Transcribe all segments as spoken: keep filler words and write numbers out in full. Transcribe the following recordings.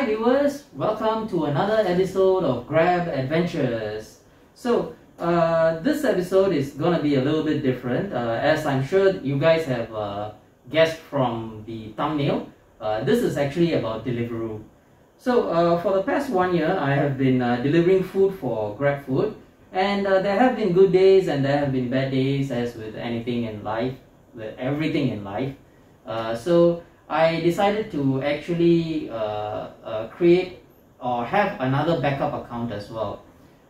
Hi viewers, welcome to another episode of Grab Adventures. So uh, this episode is going to be a little bit different, uh, as I'm sure you guys have uh, guessed from the thumbnail. Uh, this is actually about Deliveroo. So uh, for the past one year I have been uh, delivering food for Grab Food, and uh, there have been good days and there have been bad days, as with anything in life, with everything in life. Uh, so I decided to actually uh, uh, create or have another backup account as well.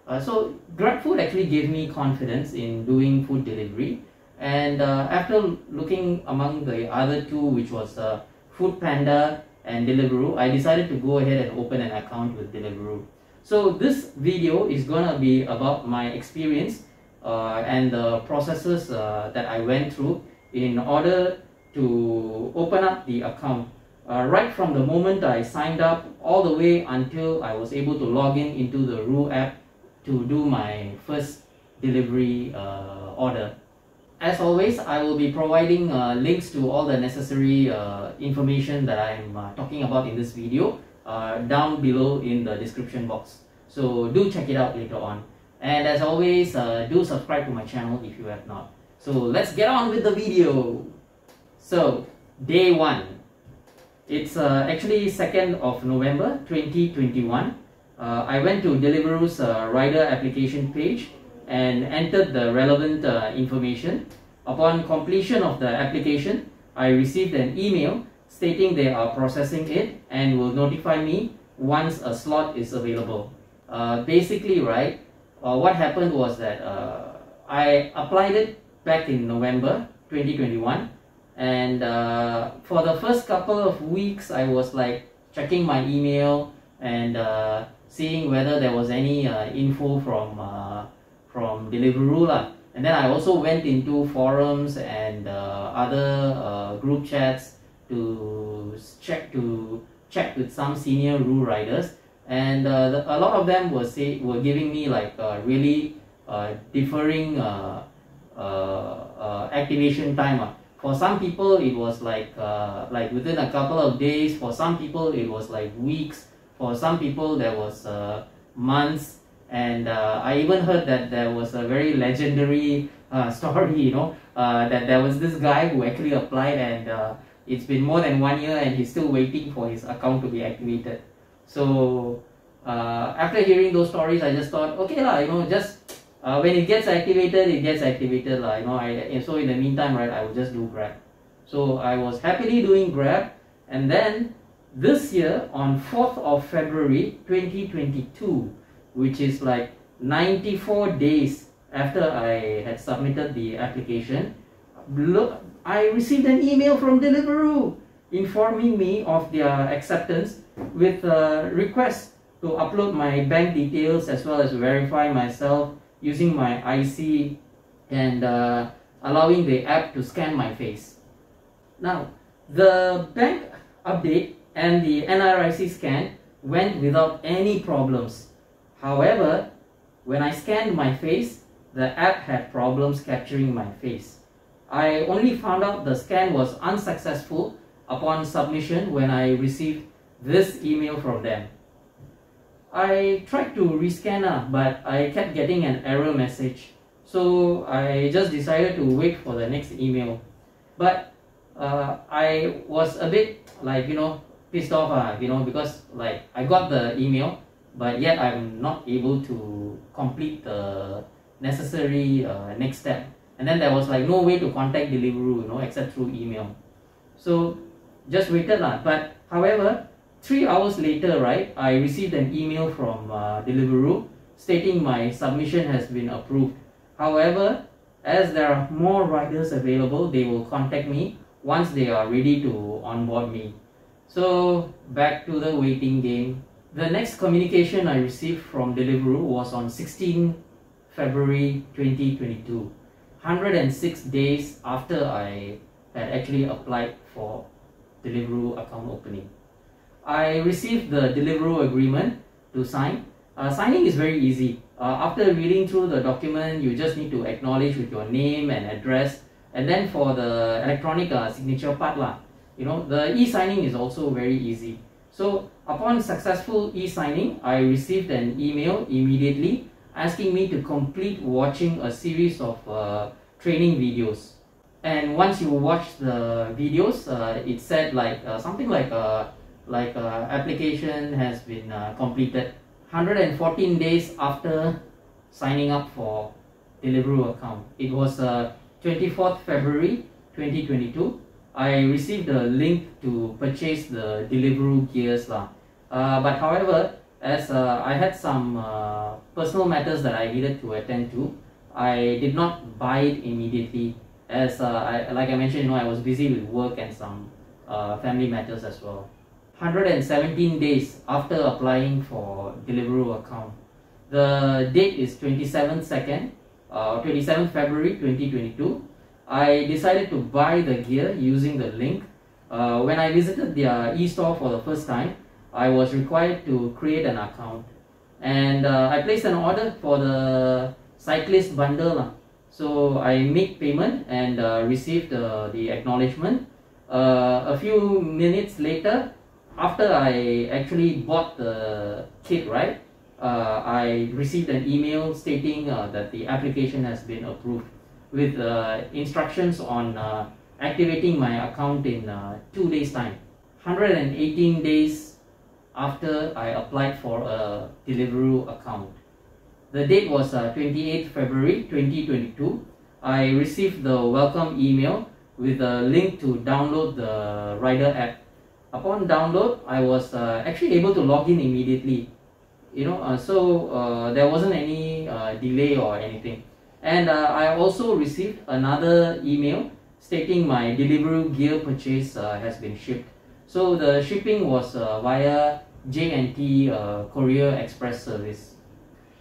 Uh, so Grab Food actually gave me confidence in doing food delivery, and uh, after looking among the other two, which was uh, Food Panda and Deliveroo, I decided to go ahead and open an account with Deliveroo. So this video is gonna be about my experience uh, and the processes uh, that I went through in order to open up the account, uh, right from the moment I signed up all the way until I was able to log in into the Deliveroo app to do my first delivery uh, order. As always, I will be providing uh, links to all the necessary uh, information that I am uh, talking about in this video uh, down below in the description box, so do check it out later on. And as always, uh, do subscribe to my channel if you have not. So let's get on with the video. So day one, it's uh, actually second of November twenty twenty-one. Uh, I went to Deliveroo's uh, rider application page and entered the relevant uh, information. Upon completion of the application, I received an email stating they are processing it and will notify me once a slot is available. Uh, basically, right, uh, what happened was that uh, I applied it back in November twenty twenty-one. And uh, for the first couple of weeks, I was like checking my email and uh, seeing whether there was any uh, info from uh, from Deliveroo lah. And then I also went into forums and uh, other uh, group chats to check to check with some senior Deliveroo riders, and uh, the, a lot of them were say were giving me like uh, really uh, differing uh, uh, uh, activation time. Uh. For some people, it was like uh, like within a couple of days. For some people, it was like weeks. For some people, there was uh, months. And uh, I even heard that there was a very legendary uh, story, you know, uh, that there was this guy who actually applied, and uh, it's been more than one year and he's still waiting for his account to be activated. So uh, after hearing those stories, I just thought, okay lah, you know, just Uh, when it gets activated, it gets activated lah, you know. I, so in the meantime, right, I will just do Grab. So I was happily doing Grab, and then this year on fourth of February twenty twenty-two, which is like ninety-four days after I had submitted the application, look, I received an email from Deliveroo informing me of their acceptance with a request to upload my bank details as well as verify myself using my I C and uh, allowing the app to scan my face. Now, the bank update and the N R I C scan went without any problems. However, when I scanned my face, the app had problems capturing my face. I only found out the scan was unsuccessful upon submission when I received this email from them. I tried to rescan, but I kept getting an error message, so I just decided to wait for the next email. But uh, I was a bit like, you know, pissed off, uh, you know, because like I got the email, but yet I'm not able to complete the necessary uh, next step. And then there was like no way to contact Deliveroo, you know, except through email. So just waited, uh, but however, Three hours later, right, I received an email from uh, Deliveroo stating my submission has been approved. However, as there are more riders available, they will contact me once they are ready to onboard me. So back to the waiting game. The next communication I received from Deliveroo was on sixteenth February twenty twenty-two, one hundred six days after I had actually applied for Deliveroo account opening. I received the Deliveroo agreement to sign. Uh, signing is very easy. Uh, after reading through the document, you just need to acknowledge with your name and address. And then for the electronic uh, signature part, lah, you know, the e-signing is also very easy. So upon successful e-signing, I received an email immediately asking me to complete watching a series of uh, training videos. And once you watch the videos, uh, it said like uh, something like uh, like uh, application has been uh, completed one hundred fourteen days after signing up for Deliveroo account. It was uh, twenty-fourth February twenty twenty-two. I received a link to purchase the Deliveroo gears lah. Uh, but however, as uh, I had some uh, personal matters that I needed to attend to, I did not buy it immediately. As uh, I, like I mentioned, you know, I was busy with work and some uh, family matters as well. one hundred seventeen days after applying for Deliveroo account. The date is twenty-seventh second, uh, twenty-seventh February twenty twenty-two. I decided to buy the gear using the link. Uh, when I visited their e-store for the first time, I was required to create an account. And uh, I placed an order for the cyclist bundle. So I made payment and uh, received uh, the acknowledgement. Uh, a few minutes later, after I actually bought the kit, right, uh, I received an email stating uh, that the application has been approved, with uh, instructions on uh, activating my account in uh, two days time. one hundred eighteen days after I applied for a Deliveroo account. The date was uh, twenty-eighth February twenty twenty-two. I received the welcome email with a link to download the rider app. Upon download, I was uh, actually able to log in immediately. You know, uh, so uh, there wasn't any uh, delay or anything. And uh, I also received another email stating my Deliveroo gear purchase uh, has been shipped. So the shipping was uh, via J and T uh, Courier Express service.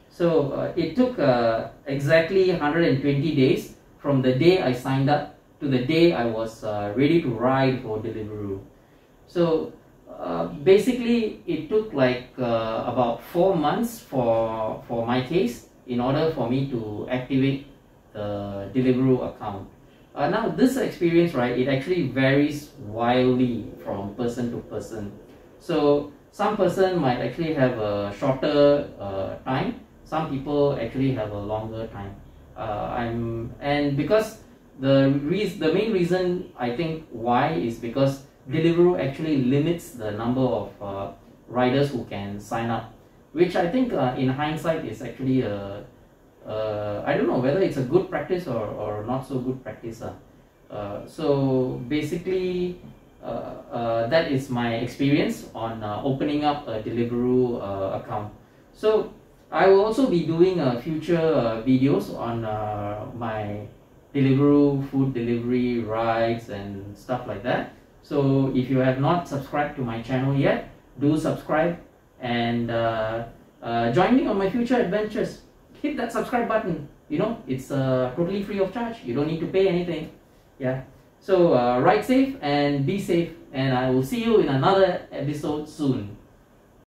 So uh, it took uh, exactly one hundred twenty days from the day I signed up to the day I was uh, ready to ride for Deliveroo. So uh, basically it took like uh, about four months for, for my case, in order for me to activate the Deliveroo account. Uh, now this experience, right, it actually varies wildly from person to person. So some person might actually have a shorter uh, time, some people actually have a longer time. Uh, I'm, and because the, the main reason I think why is because Deliveroo actually limits the number of uh, riders who can sign up, which I think uh, in hindsight is actually a, uh, I don't know whether it's a good practice or, or not so good practice. Uh. Uh, so basically uh, uh, that is my experience on uh, opening up a Deliveroo uh, account. So I will also be doing uh, future uh, videos on uh, my Deliveroo food delivery rides and stuff like that. So if you have not subscribed to my channel yet, do subscribe. And uh, uh, join me on my future adventures. Hit that subscribe button. You know, it's uh, totally free of charge. You don't need to pay anything. Yeah. So uh, ride safe and be safe. And I will see you in another episode soon.